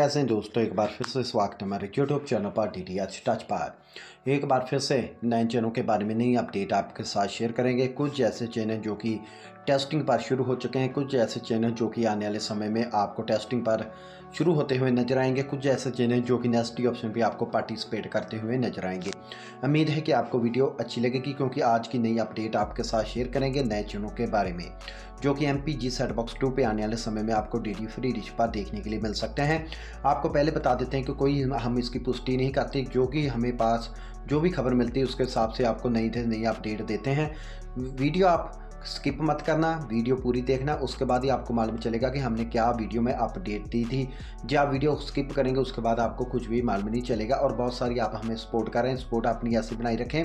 कैसे हैं दोस्तों, एक बार फिर से स्वागत है हमारे यूट्यूब चैनल पर DDH टच पर। एक बार फिर से नए चैनलों के बारे में नई अपडेट आपके साथ शेयर करेंगे। कुछ ऐसे चैनल जो कि टेस्टिंग पर शुरू हो चुके हैं, कुछ ऐसे चैनल जो कि आने वाले समय में आपको टेस्टिंग पर शुरू होते हुए नजर आएंगे, कुछ ऐसे चैनल जो कि नेक्स्ट ऑप्शन पर आपको पार्टिसिपेट करते हुए नजर आएंगे। उम्मीद है कि आपको वीडियो अच्छी लगेगी क्योंकि आज की नई अपडेट आपके साथ शेयर करेंगे नए चैनलों के बारे में जो कि MPG सेट बॉक्स 2 पे आने वाले समय में आपको DD फ्री डिश पर देखने के लिए मिल सकते हैं। आपको पहले बता देते हैं कि कोई हम इसकी पुष्टि नहीं करते, जो कि हमें पास जो भी खबर मिलती है उसके हिसाब से आपको नई से नई अपडेट देते हैं। वीडियो आप स्किप मत करना, वीडियो पूरी देखना, उसके बाद ही आपको मालूम चलेगा कि हमने क्या वीडियो में अपडेट दी थी। जब आप वीडियो स्किप करेंगे उसके बाद आपको कुछ भी मालूम नहीं चलेगा। और बहुत सारी आप हमें सपोर्ट कर रहे हैं, सपोर्ट अपनी ऐसे बनाए रखें,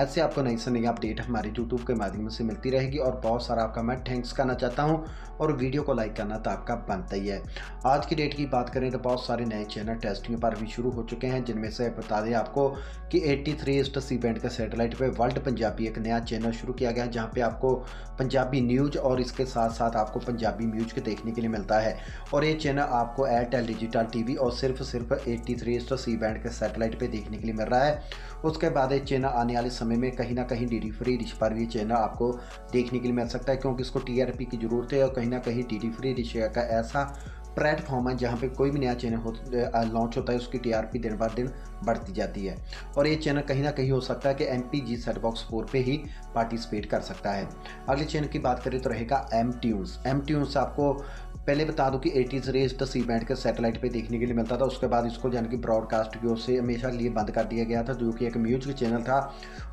ऐसे आपको नई से नई अपडेट हमारे यूट्यूब के माध्यम से मिलती रहेगी। और बहुत सारा आपका मैं थैंक्स करना चाहता हूँ और वीडियो को लाइक करना तो आपका बनता ही है। आज की डेट की बात करें तो बहुत सारे नए चैनल टेस्टिंग पर भी शुरू हो चुके हैं, जिनमें से बता दें आपको कि AT3 बैंड के सैटेलाइट पर वर्ल्ड पंजाबी एक नया चैनल शुरू किया गया, जहाँ पर आपको पंजाबी न्यूज और इसके साथ साथ आपको पंजाबी म्यूजिक देखने के लिए मिलता है। और ये चैनल आपको एयरटेल डिजिटल टीवी और सिर्फ 83C बैंड के सैटेलाइट पे देखने के लिए मिल रहा है। उसके बाद ये चैनल आने वाले समय में कहीं ना कहीं DD फ्री डिश पर भी चैनल आपको देखने के लिए मिल सकता है, क्योंकि इसको TRP की जरूरत है। और कहीं ना कहीं DD फ्री डिश का ऐसा प्लेटफॉर्म है जहाँ पे कोई भी नया चैनल लॉन्च होता है उसकी TRP दिन ब दिन बढ़ती जाती है। और ये चैनल कहीं ना कहीं हो सकता है कि MPG सेट बॉक्स 4 पे ही पार्टिसिपेट कर सकता है। अगले चैनल की बात करें तो रहेगा M Tunes। आपको पहले बता दूं कि 83C बैंड के सैटेलाइट पे देखने के लिए मिलता था। उसके बाद इसको यानी कि ब्रॉडकास्ट की ओर से हमेशा के लिए बंद कर दिया गया था, जो कि एक म्यूजिक चैनल था।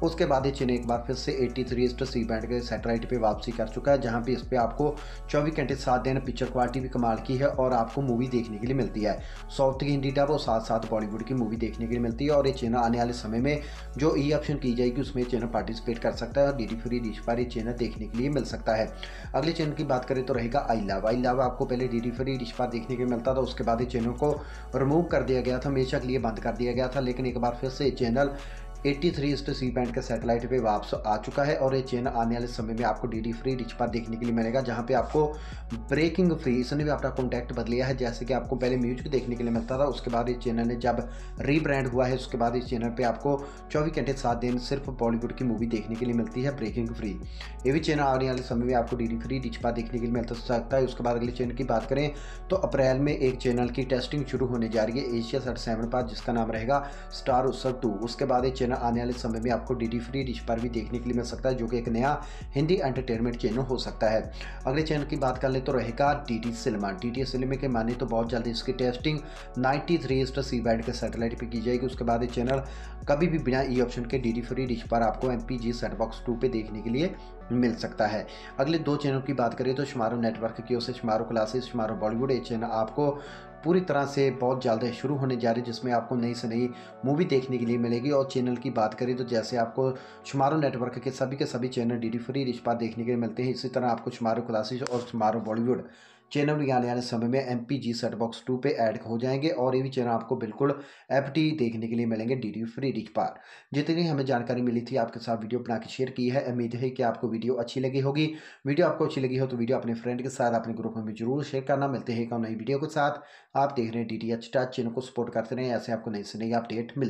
उसके बाद ये चैनल एक बार फिर से 83C बैंड के सैटेलाइट पे वापसी कर चुका है, जहां पे इस पर आपको 24 घंटे 7 दिन पिक्चर क्वालिटी भी कमाल की है और आपको मूवी देखने के लिए मिलती है। साउथ की हिंदी डब और साथ साथ बॉलीवुड की मूवी देखने के लिए मिलती है। और ये चैनल आने वाले समय में जो ई ऑप्शन की जाएगी उसमें चैनल पार्टिसिपेट कर सकता है और DD फ्री डिश पर ये चैनल देखने के लिए मिल सकता है। अगले चैनल की बात करें तो रहेगा I Love। आपको पहले DD फ्री डिश पर देखने के मिलता था, उसके बाद ये चैनल को रिमूव कर दिया गया था, हमेशा के लिए बंद कर दिया गया था। लेकिन एक बार फिर से चैनल 83C बैंड के सैटेलाइट पे वापस आ चुका है और ये चैनल आने वाले समय में आपको DD फ्री डिश पर देखने के लिए मिलेगा, जहाँ पे आपको ब्रेकिंग फ्री इसने भी अपना कॉन्टैक्ट बदलिया है। जैसे कि आपको पहले म्यूजिक देखने के लिए मिलता था, उसके बाद इस चैनल ने जब रीब्रांड हुआ है उसके बाद इस चैनल पे आपको 24 घंटे 7 दिन सिर्फ बॉलीवुड की मूवी देखने के लिए मिलती है ब्रेकिंग फ्री। ये भी चैनल आने वाले समय में आपको DD फ्री डिश पर देखने के लिए मिल सकता है। उसके बाद अगले चैनल की बात करें तो अप्रैल में एक चैनल की टेस्टिंग शुरू होने जा रही है Asia 37 पर, जिसका नाम रहेगा Star Utsav 2। उसके बाद एक आने वाले समय में आपको DD फ्री डिश पर भी देखने के लिए मिल सकता है, जो कि एक नया हिंदी एंटरटेनमेंट चैनल हो सकता है। अगले चैनल की बात कर ले तो रहेगा DD Salman के माने तो बहुत जल्दी इसकी टेस्टिंग 93C बैंड के सैटेलाइट पे की जाएगी। उसके बाद ये चैनल कभी भी बिना ई ऑप्शन के DD फ्री डिश पर आपको MPG सेट बॉक्स 2 पे देखने के लिए मिल सकता है। अगले दो चैनल की बात करें तो शेमारू नेटवर्क की ओर से शेमारू क्लासेस, शेमारू बॉलीवुड, ये चैनल आपको पूरी तरह से बहुत जल्द शुरू होने जा रही है, जिसमें आपको नई से नई मूवी देखने के लिए मिलेगी। और चैनल की बात करें तो जैसे आपको शेमारू नेटवर्क के सभी चैनल DD फ्री डिश पर देखने के लिए मिलते हैं, इसी तरह आपको शेमारू क्लासेस और शेमारू बॉलीवुड चैनल भी आने वाले समय में MPG सेट बॉक्स 2 पे ऐड हो जाएंगे। और ये भी चैनल आपको बिल्कुल FT देखने के लिए मिलेंगे DD फ्री डिश पर। जितनी हमें जानकारी मिली थी आपके साथ वीडियो बना के शेयर की है। उम्मीद है कि आपको वीडियो अच्छी लगी होगी। वीडियो आपको अच्छी लगी हो तो वीडियो अपने फ्रेंड के साथ अपने ग्रुप में जरूर शेयर करना। मिलते हैं एक नई वीडियो के साथ। आप देख रहे हैं DDH टच, चैनल को सपोर्ट करते रहें, ऐसे आपको नई से नई अपडेट मिलती है।